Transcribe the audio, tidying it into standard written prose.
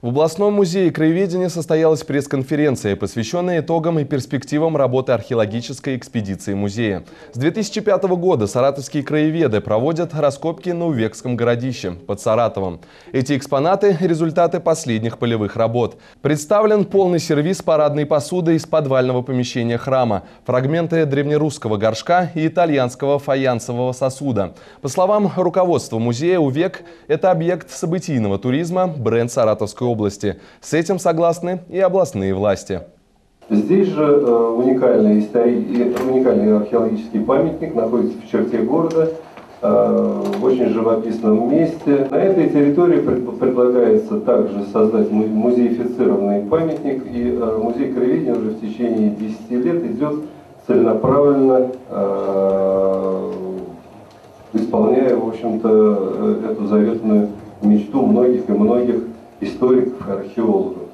В областном музее краеведения состоялась пресс-конференция, посвященная итогам и перспективам работы археологической экспедиции музея. С 2005 года саратовские краеведы проводят раскопки на Увекском городище под Саратовом. Эти экспонаты – результаты последних полевых работ. Представлен полный сервиз парадной посуды из подвального помещения храма, фрагменты древнерусского горшка и итальянского фаянсового сосуда. По словам руководства музея, Увек – это объект событийного туризма, бренд Саратовской области. С этим согласны и областные власти. Здесь же уникальный археологический памятник находится в черте города, в очень живописном месте. На этой территории предлагается также создать музеифицированный памятник, и музей краеведения уже в течение 10 лет идет целенаправленно, исполняя, в общем-то, эту заветную мечту многих и многих историков, археологов.